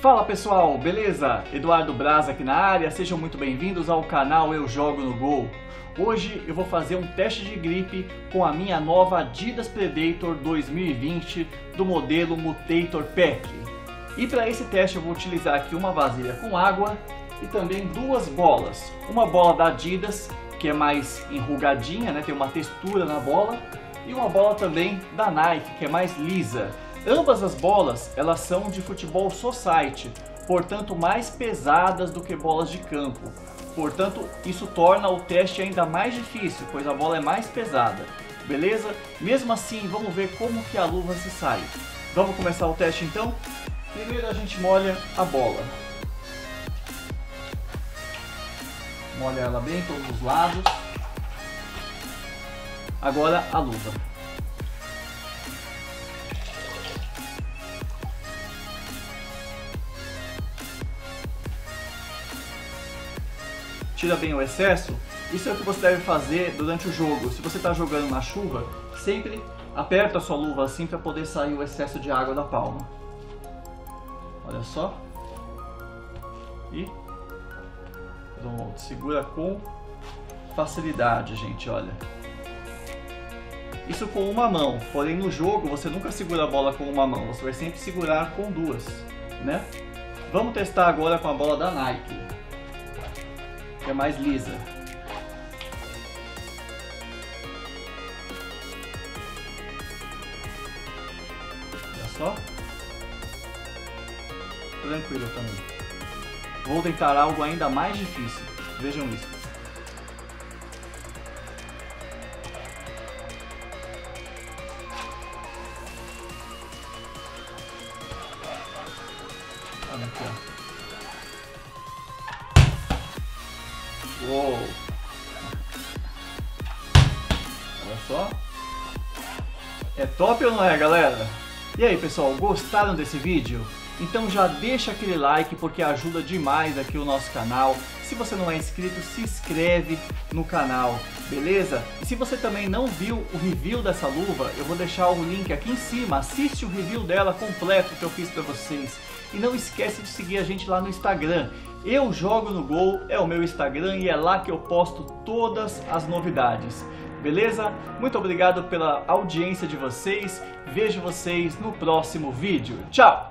Fala pessoal, beleza? Eduardo Braz aqui na área, sejam muito bem-vindos ao canal Eu Jogo no Gol. Hoje eu vou fazer um teste de gripe com a minha nova Adidas Predator 2020 do modelo Mutator Pack. E para esse teste eu vou utilizar aqui uma vasilha com água e também duas bolas. Uma bola da Adidas, que é mais enrugadinha, né? Tem uma textura na bola, e uma bola também da Nike, que é mais lisa. Ambas as bolas, elas são de futebol society, portanto mais pesadas do que bolas de campo. Portanto, isso torna o teste ainda mais difícil, pois a bola é mais pesada, beleza? Mesmo assim, vamos ver como que a luva se sai. Vamos começar o teste então? Primeiro a gente molha a bola. Molha ela bem, todos os lados. Agora a luva. Tira bem o excesso. Isso é o que você deve fazer durante o jogo. Se você está jogando na chuva, sempre aperta a sua luva assim para poder sair o excesso de água da palma. Olha só. E pronto, segura com facilidade, gente, olha. Isso com uma mão, porém no jogo você nunca segura a bola com uma mão, você vai sempre segurar com duas, né? Vamos testar agora com a bola da Nike, que é mais lisa. Olha só. Tranquilo também. Vou tentar algo ainda mais difícil. Vejam isso. Olha aqui, ó. Uou. Olha só. É top ou não é, galera? E aí, pessoal, gostaram desse vídeo? Então já deixa aquele like, porque ajuda demais aqui o nosso canal. Se você não é inscrito, se inscreve no canal, beleza? E se você também não viu o review dessa luva, eu vou deixar o link aqui em cima. Assiste o review dela completo que eu fiz pra vocês. E não esquece de seguir a gente lá no Instagram. Eu Jogo no Gol é o meu Instagram e é lá que eu posto todas as novidades, beleza? Muito obrigado pela audiência de vocês, vejo vocês no próximo vídeo, tchau!